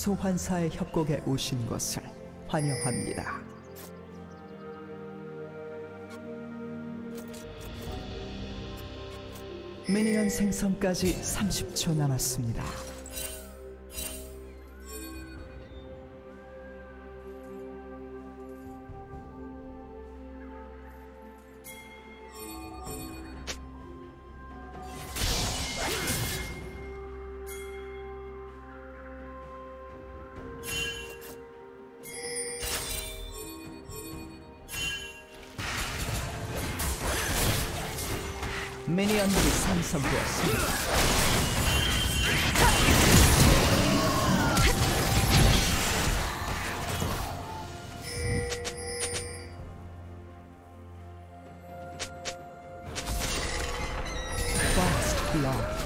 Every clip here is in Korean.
소환사의 협곡에 오신 것을 환영합니다. 미니언 생성까지 30초 남았습니다. 미니언들이 상성되었습니다. First blood.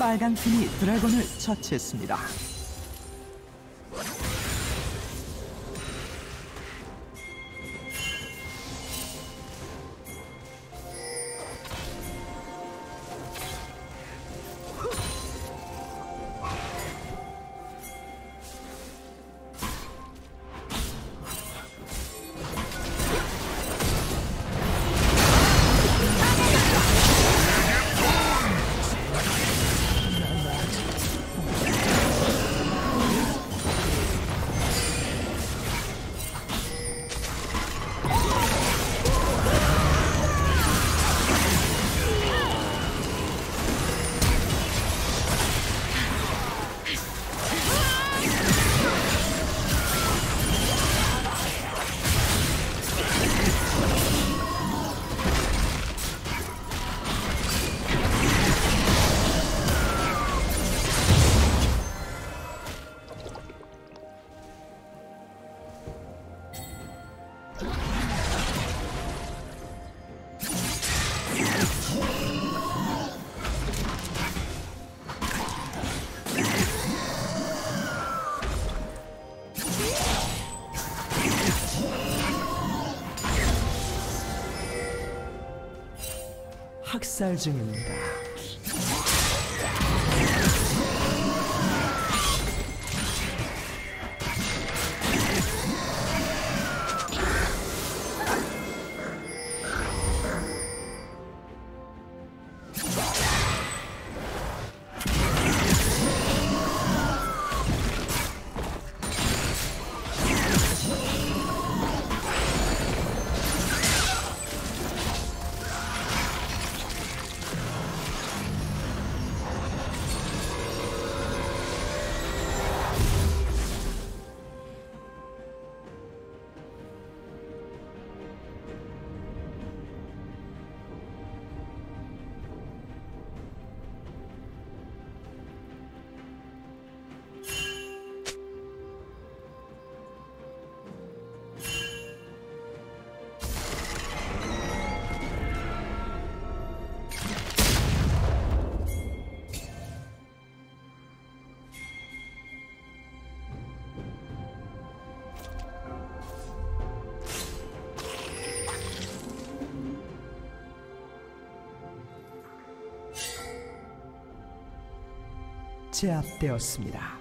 빨간 팀이 드래곤을 처치했습니다. 학살 중입니다. 제압되었습니다.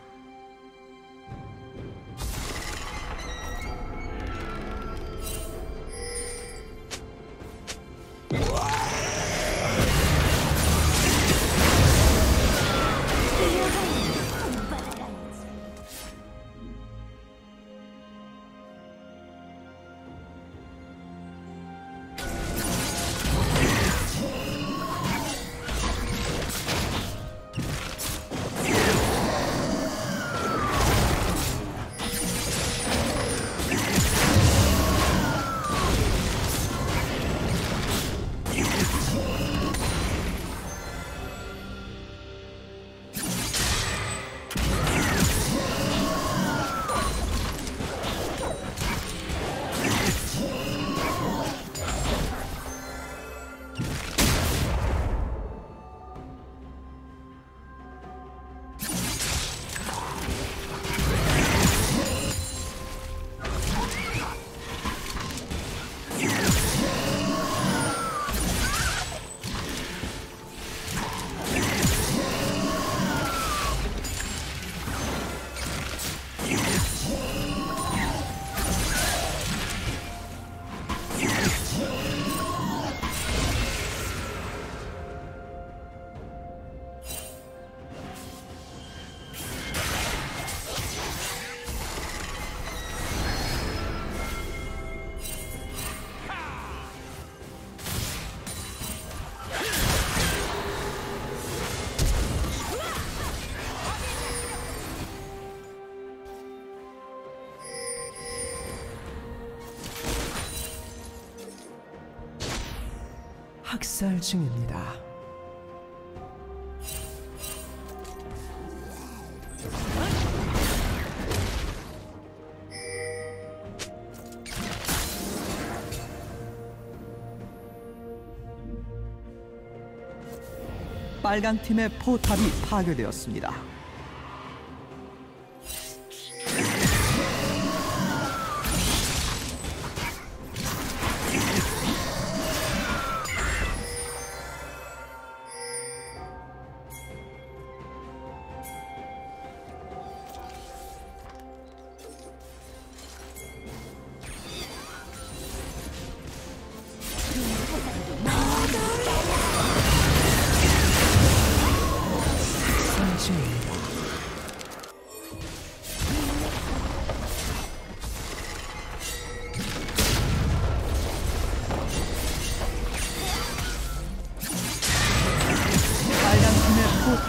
학살 중입니다. 빨강팀의 포탑이 파괴되었습니다.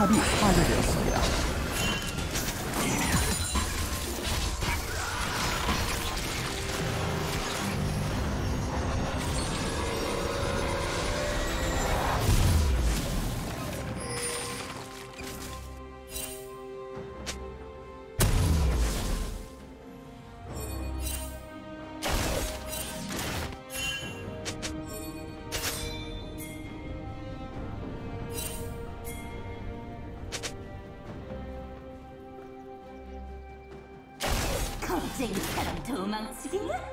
포탑이 파괴되었습니다.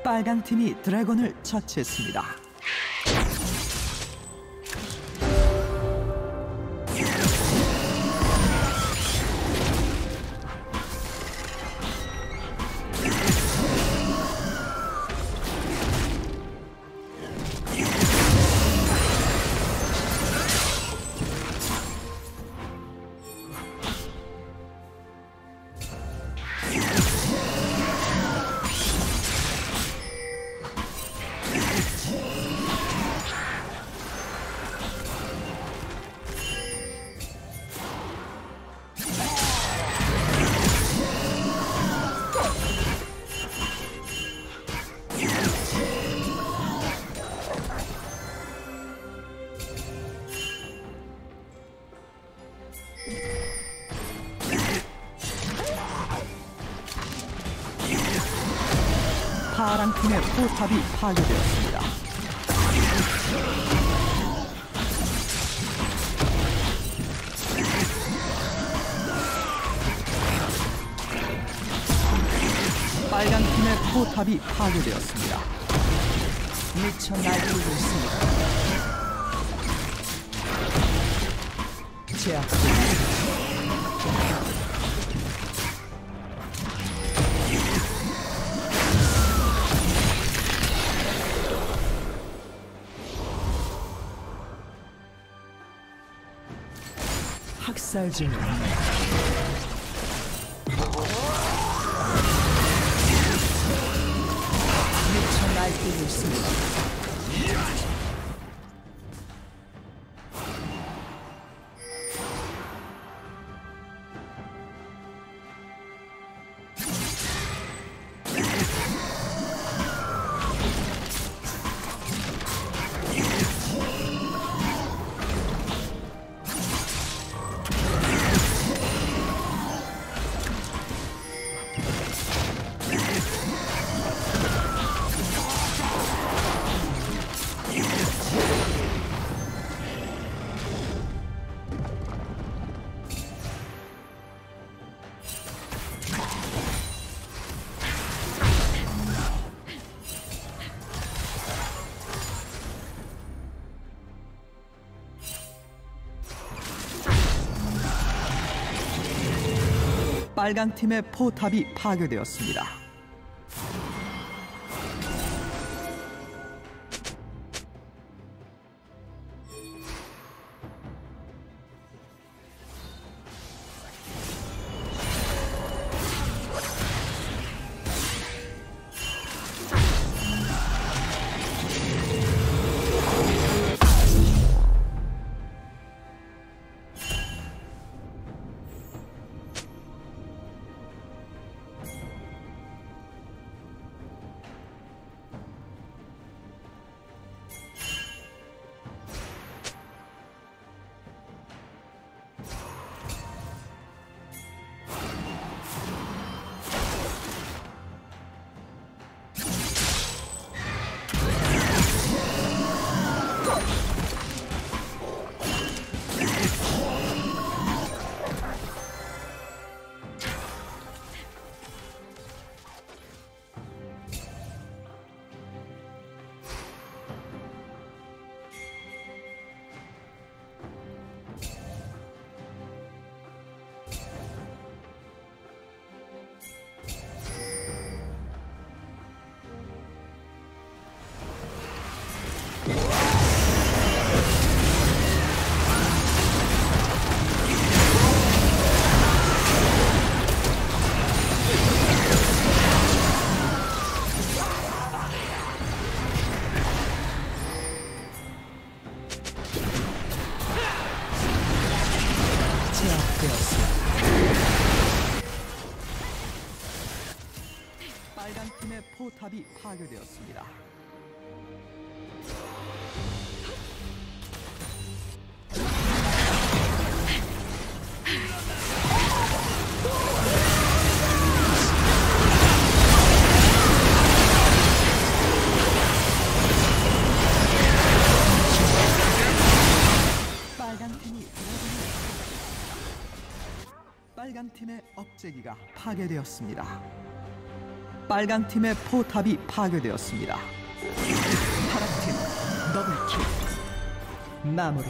빨강팀이 드래곤을 처치했습니다. 파랑팀의 포탑이 파괴되었습니다. 빨강팀의 포탑이 파괴되었습니다. 미쳐 날뛰고 있습니다. 제압. 학살 중. 미쳐 날뛰고 있습니다. 빨강팀의 포탑이 파괴되었습니다. 탑이 파괴되었습니다. 빨간 팀의 업체기가 파괴되었습니다. 빨간 팀의 포탑이 파괴되었습니다. 파란 팀 더블킬 마무리.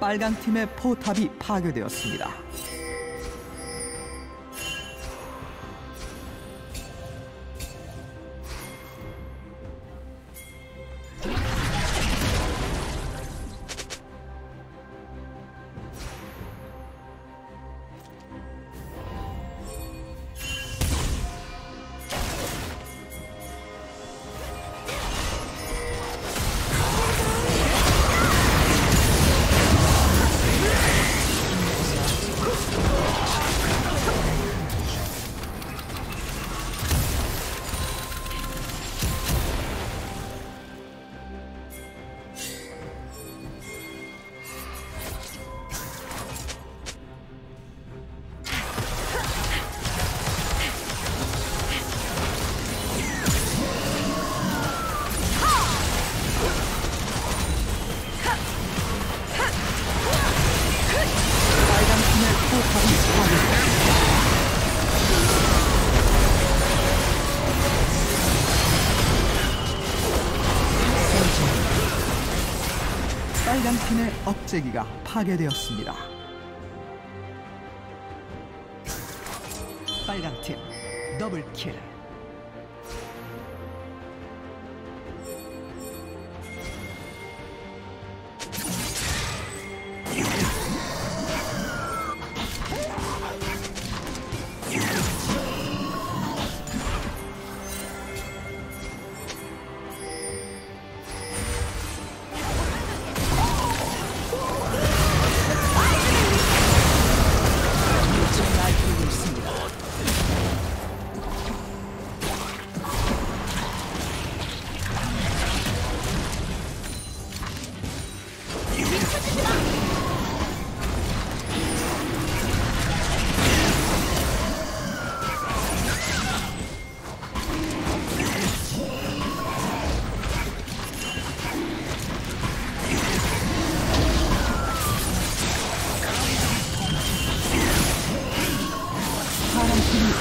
빨간 팀의 포탑이 파괴되었습니다. 빨간 팀의 업체기가 파괴되었습니다. 빨간 팀 더블킬.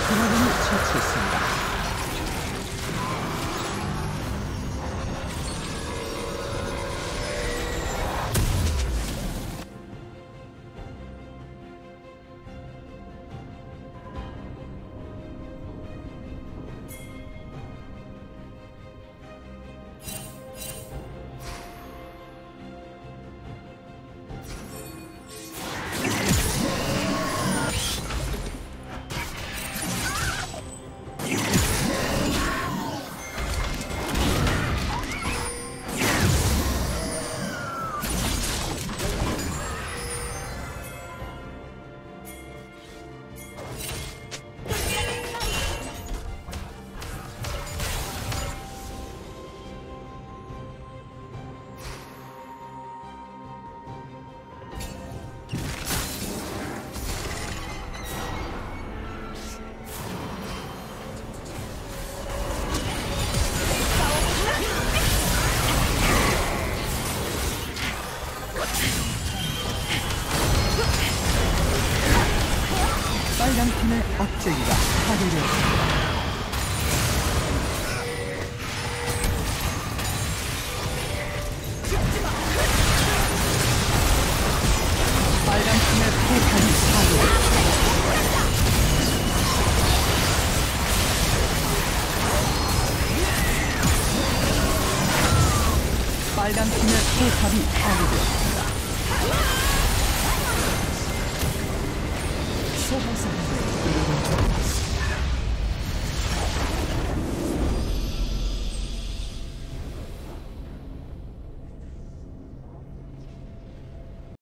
드라군을 처치했습니다. 빨강팀의 억제기가 파괴되었습니다. 빨강팀의 포탄이 파괴되었습니다. 빨강팀의 포탑이 파괴되었습니다. 소환사